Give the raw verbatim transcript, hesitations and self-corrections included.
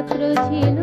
পাত্র ছিল।